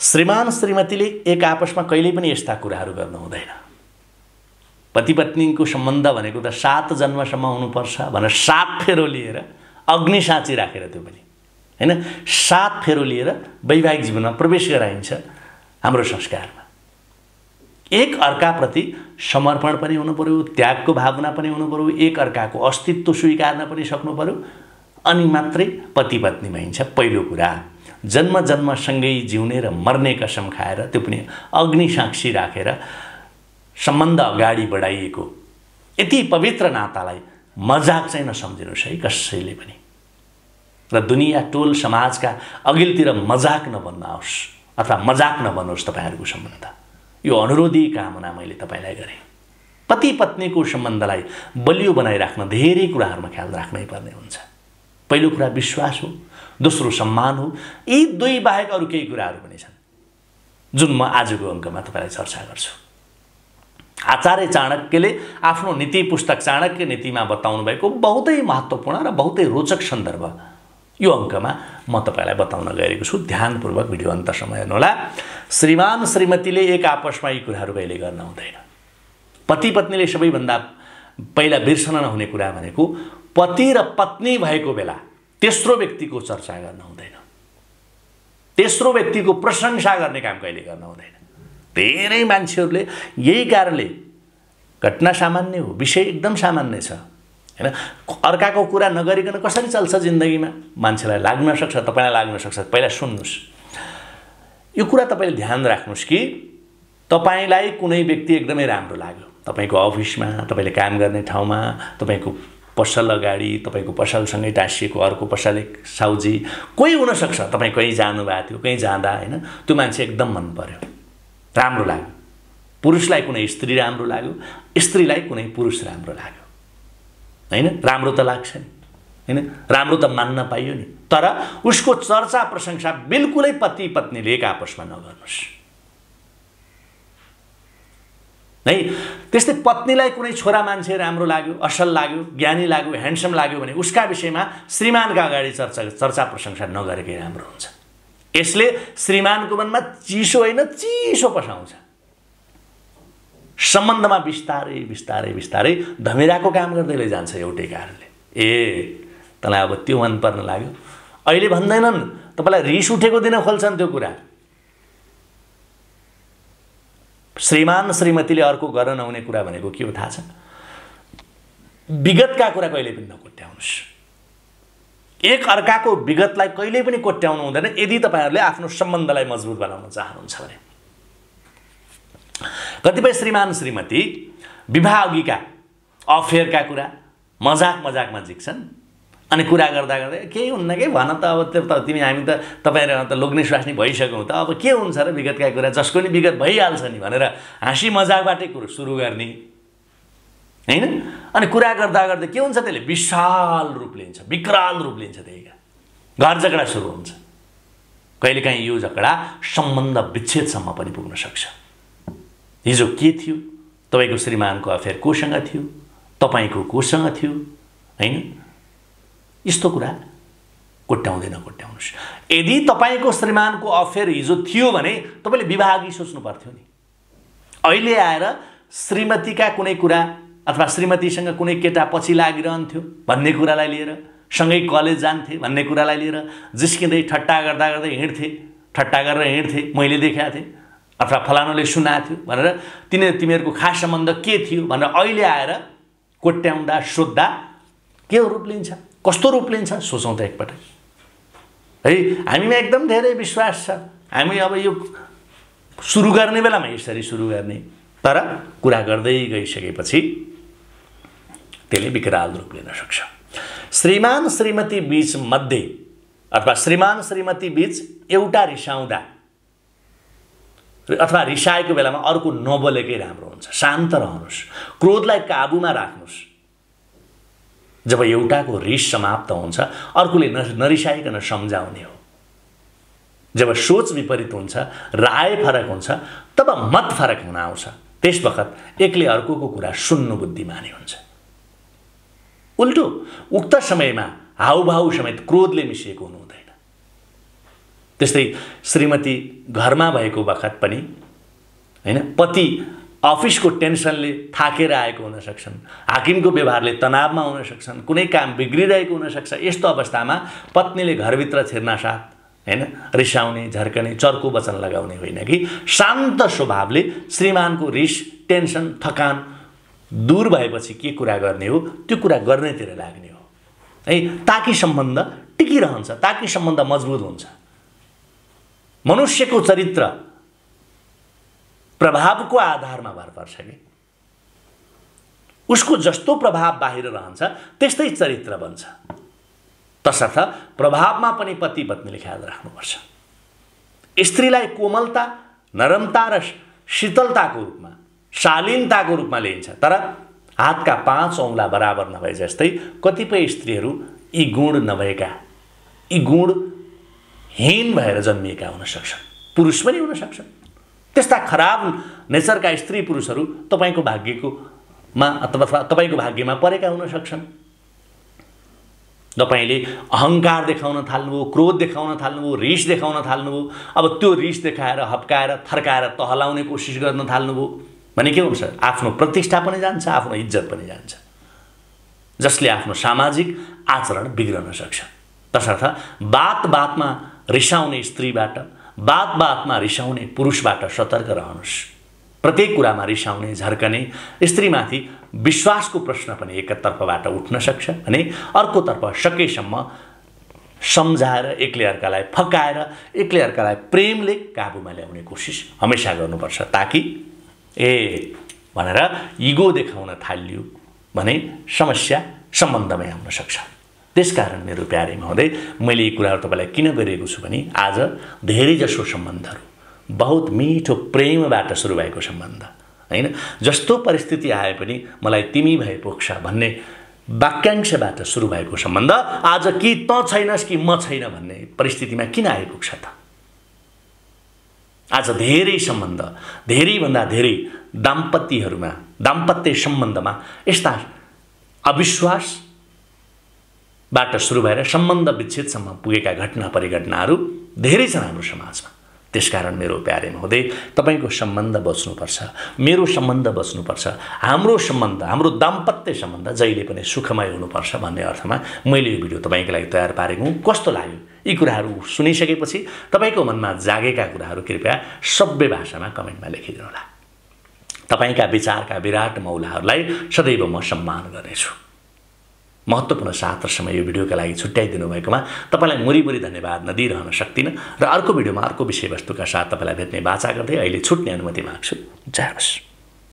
श्रीमान श्रीमतीले एक आपसमा कहिल्यै पनि यस्ता कुराहरू गर्नु हुँदैन। पति पत्नीको सम्बन्ध भनेको त 7 जन्मसम्म हुनुपर्छ भनेर 7 फेरो लिएर अग्नि साँची राखेर त्यो पनि हैन 7 फेरो लिएर वैवाहिक जीवनमा प्रवेश गराइन्छ। हाम्रो संस्कारमा एक अर्काप्रति समर्पण पनि हुनु पर्यो, त्यागको भावना पनि हुनु पर्यो, एक अर्काको अस्तित्व स्वीकार्न पनि सक्नु पर्यो, अनि मात्रै पति पत्नीमा हिन्छ। पहिलो कुरा जन्म जन्म सँगै जिउने र मर्ने कसम खाएर त्यो पनि अग्नि साक्षी राखेर सम्बन्ध अगाडि बढाइएको यति पवित्र नातालाई मजाक चाहिँ नसम्झिनुस् है कसैले पनि, र दुनिया टोल समाजका अघिल्तिर मजाक नबन्नुहोस् अथवा मजाक नबनोस् तपाईहरुको सम्बन्ध। यो अनुरोधी कामना मैले तपाईलाई गरे। पति पत्नीको सम्बन्धलाई बलियो बनाइराख्न धेरै कुराहरुमा ख्याल राख्नै पर्ने हुन्छ। पहिलो कुरा विश्वास हो, दोस्रो सम्मान हो। यी दुई बाहेक अरु केही कुराहरु पनि छन् जुन म आजको अंकमा तपाईलाई चर्चा गर्छु। आचार्य चाणक्यले आफ्नो नीति पुस्तक चाणक्य नीतिमा बताउनु भएको बहुतै महत्त्वपूर्ण र बहुतै रोचक सन्दर्भ यो अंकमा म तपाईलाई बताउन गएको छु। ध्यानपूर्वक भिडियो अन्तसम्म हेर्नुहोला। श्रीमान श्रीमतीले एक आपसमा यी कुराहरु कहिले गर्न हुँदैन। पति पत्नीले सबैभन्दा पहिला बिर्सन नहुने कुरा भनेको पति र पत्नी भएको बेला तेस्रो व्यक्तिको चर्चा गर्न हुँदैन, तेस्रो व्यक्तिको प्रशंसा गर्ने काम कहिले गर्न हुँदैन। धेरै मान्छेहरूले यही कारणले, घटना सामान्य हो, विषय एकदम सामान्य छ हैन, अर्काको कुरा नगरिकन कसरी चल्छ जिन्दगीमा मान्छेलाई लाग्न सक्छ, तपाईलाई लाग्न सक्छ। पहिला सुन्नुस्, यो कुरा तपाईले ध्यान राख्नुस् कि तपाईलाई कुनै व्यक्ति एकदमै राम्रो लाग्यो, तपाईको अफिसमा, तपाईले काम गर्ने ठाउँमा, तपाईको पसल अगाडि, तपाईको पसलसँगै टाँसिएको अर्को पसल एक साउजी कोही हुन सक्छ, तपाई कहीँ जानुभएको थियो, कहीँ जाँदा हैन त्यो मान्छे एकदम मन पर्यो, राम्रो लाग्यो। पुरुषलाई कुनै स्त्री राम्रो लाग्यो, स्त्रीलाई कुनै पुरुष राम्रो लाग्यो हैन, राम्रो त लाग्छ नि हैन, राम्रो त मान्न पाइयो नि, तर उसको चर्चा प्रशंसा बिल्कुलै पति पत्नीले आपसमा नगर्नुस् है। त्यस्तै पत्नीलाई कुनै छोरा मान्छे राम्रो लाग्यो, असल लाग्यो, ज्ञानी लाग्यो, ह्यान्डसम लाग्यो भने उसका विषयमा श्रीमानका अगाडि चर्चा प्रशंसा नगरेकै राम्रो हुन्छ। यसले श्रीमानको मनमा चिसो हैन चिसो पसाउँछ। सम्बन्धमा बिस्तारै बिस्तारै बिस्तारै धमेराको काम गर्दै लैजान्छ एउटै कारणले। ए तँलाई अब त्यो मन पर्न लाग्यो, अहिले भन्दैनन्, तपाईलाई रिस उठेको दिन खोल्छन् त्यो कुरा। श्रीमान श्रीमतीले अर्को गर्न नहुने कुरा भनेको के हो थाहा छ? विगतका कुरा कहिले पनि नकोट्याउनुस्। एक अर्काको विगतलाई कहिले पनि कोट्याउनु हुँदैन यदि तपाईहरुले आफ्नो सम्बन्धलाई मजबुत बनाउन चाहनुहुन्छ भने। कतिपय श्रीमान श्रीमती विवाह अघिका अफेयरका कुरा मजाक मजाकमा जिक्छन्, अनि कुरा गर्दा गर्दै केही हुन्न के भन त, अब त्यो तिमी हामी त तपाईहरु त लोग्ने स्वास्नी भइसक्यौं त अब के हुन्छ र विगतका कुरा, जसको नि विगत भइहाल्छ नि भनेर हाँसी मजाकबाटै कुरा सुरु गर्ने हैन, अनि कुरा गर्दा गर्दै के हुन्छ त्यसले विशाल रूप लिन्छ, विकराल रूप लिन्छ, त्यसैका घर झगडा सुरु हुन्छ। कहिलेकाहीँ यो झगडा सम्बन्ध विच्छेदसम्म पनि पुग्न सक्छ। हिजो के थियो? तपाईको श्रीमानको अफेयर कोसँग थियो, तपाईको कोसँग थियो हैन, यस्तो कुरा कोट्याउँदैन कोट्याउनुस्। यदि तपाईको श्रीमानको अफेयर हिजो थियो भने तपाईले विवाह अघि सोच्नु पर्थ्यो नि, अहिले आएर श्रीमतीका कुनै कुरा अथवा श्रीमतीसँग कुनै केटा पछि लागिरहन्थ्यो भन्ने कुरालाई लिएर, सँगै कलेज जान्थे भन्ने कुरालाई लिएर जिस्किँदै ठट्टा गर्दा गर्दै हिँड्थे, ठट्टा गरेर हिँड्थे, मैले देखेको थिएँ अथवा फलानुले सुनाएको थियो भनेर तिमीहरूको खास सम्बन्ध के थियो भनेर अहिले आएर कोट्याउँदा सोध्दा के रूप लिन्छ, कस्तो रूप लिन्छ सोचौँ त एकपटक है। हामीमा एकदम धेरै विश्वास छ, हामी अब यो सुरु गर्ने बेलामा यसरी सुरु गर्ने, तर कुरा गर्दै गइसकेपछि त्यसले विकराल रूप लिन सक्छ। श्रीमान श्रीमती बीच मध्ये अथवा श्रीमान श्रीमती बीच एउटा रिसाउँदा अथवा रिसाएको बेलामा अर्को नबोलेकै राम्रो हुन्छ। शान्त रहनुस्, क्रोधलाई काबुमा राख्नुस्। जब एउटाको रिस समाप्त हुन्छ अर्कोले नरिसाइकन सम्झाउने हो। जब सोच विपरीत हुन्छ, राय फरक हुन्छ, तब मत फरक हुन आउँछ। त्यस बखत एकले अर्कोको कुरा सुन्नु बुद्धिमानी हुन्छ। उल्टो उक्त समयमा हाउभाउ समेत क्रोधले मिसिएको हुँदैन। त्यस्तै श्रीमती घरमा भएको बखत पनि हैन पति अफिस को टेन्सनले थाकेर आएको हुन सक्छन्, हाकिमको व्यवहारले तनावमा हुन सक्छन्, कुनै काम बिग्रिरहेको हुन सक्छ। यस्तो अवस्थामा पत्नीले घरभित्र छिर्नासाथ हैन रिसाउने, झर्कने, चर्को वचन लगाउने होइन कि शान्त स्वभावले श्रीमानको रिस, टेन्सन, थकान दूर भएपछि के कुरा गर्ने हो, त्यो कुरा गर्नेतिर लाग्ने हो है, ताकि सम्बन्ध टिकिरहन्छ, ताकि सम्बन्ध मजबुत हुन्छ। मनुष्यको चरित्र प्रभाव को आधार में भर पर्छ कि उसको जस्तो प्रभाव बाहिर रहन्छ त्यस्तै चरित्र बन्छ। तसर्थ प्रभाव में पनि पति पत्नीले ख्याल राख्नुपर्छ। स्त्रीलाई कोमलता, नरमता र शीतलता को रूप में, शालीनता को रूप में लिइन्छ, तर हाथ का पांच औंला बराबर नभए जस्तै कतिपय स्त्रीहरू यी गुण नभएका, यी गुण हीन भएर जन्मिएका हुन सक्छन्, पुरुष पनि हुन सक्छन्। त्यस्ता खराब नेचर का स्त्री पुरुषहरू तपाईको भाग्यमा अथवा तपाईको भाग्यमा परेका हुन सक्छन्। तपाईले अहंकार देखाउन थाल्नुभयो, क्रोध देखाउन थाल्नुभयो, रिस देखाउन थाल्नुभयो, अब त्यो रिस देखाएर हप्काएर थर्काएर तहलाउने कोसिस गर्न थाल्नुभयो भने के हुन्छ, आफ्नो प्रतिष्ठा पनि जान्छ, आफ्नो इज्जत पनि जान्छ, जसले आफ्नो सामाजिक आचरण बिग्रन सक्छ। तसर्थ बात बातमा रिसाउने स्त्रीबाट, बात बात में रिसाउने पुरुषबाट सतर्क रहनुस्। प्रत्येक कुरा में रिसाउने, झर्कने स्त्रीमाथि विश्वास को प्रश्न पनि एकतर्फबाट उठ्न सक्छ भने अर्कोतर्फ सकेसम्म समझाएर एक्लै अर्कालाई फकाएर एक्लै अर्कालाई प्रेमले काबूमा ल्याउने कोशिश हमेशा गर्नुपर्छ, ताकि ए भनेर इगो देखाउन थाल्यो भने समस्या सम्बन्धमै आउन सक्छ। त्यसकारण मेरो प्यारे महोदय, मैले यी कुराहरु तपाईलाई किन गरिरहेको छु भने आज धेरै जसो सम्बन्धहरु बहुत मिठो प्रेमबाट सुरु भएको सम्बन्ध हैन, जस्तो परिस्थिति आए पनि मलाई तिमी भए पुग्छ भन्ने वाक्यांशबाट सुरु भएको सम्बन्ध आज कि त छैनस् कि म छैन भन्ने परिस्थितिमा किन आइपुग्छ त। आज धेरै सम्बन्ध, धेरै भन्दा धेरै दाम्पत्यहरुमा, दाम्पत्य सम्बन्धमा यस्ता अविश्वास बाट सुरु भएर सम्बन्ध विच्छेदसम्म पुगेका घटना परिघटनाहरू धेरै छन् हाम्रो समाजमा। त्यसकारण मेरो प्यारे महोदय, तपाईको सम्बन्ध बच्नुपर्छ, मेरो सम्बन्ध बच्नुपर्छ, हाम्रो सम्बन्ध, हाम्रो दाम्पत्य सम्बन्ध जहिले पनि सुखमय हुनुपर्छ भन्ने अर्थमा मैले यो भिडियो तपाईको लागि तयार पारेको। कस्तो लाग्यो? यी कुराहरू सुनिसकेपछि तपाईको मनमा जागेका कुराहरू कृपया सभ्य भाषामा कमेन्टमा लेखिदिनु होला। तपाईका विचारका विराट मौलाहरूलाई सदैव म सम्मान गर्नेछु। महत्त्वपूर्ण साथ र समय यो भिडियोका लागि छुट्याइदिनु भएकोमा तपाईलाई मुरीमुरी धन्यवाद नदिइरहन सक्दिनँ र अर्को भिडियोमा अर्को विषयवस्तुका साथ तपाईलाई भेट्ने वाचा गर्दै अहिले छुट्ने अनुमति माग्छु। जय होस्।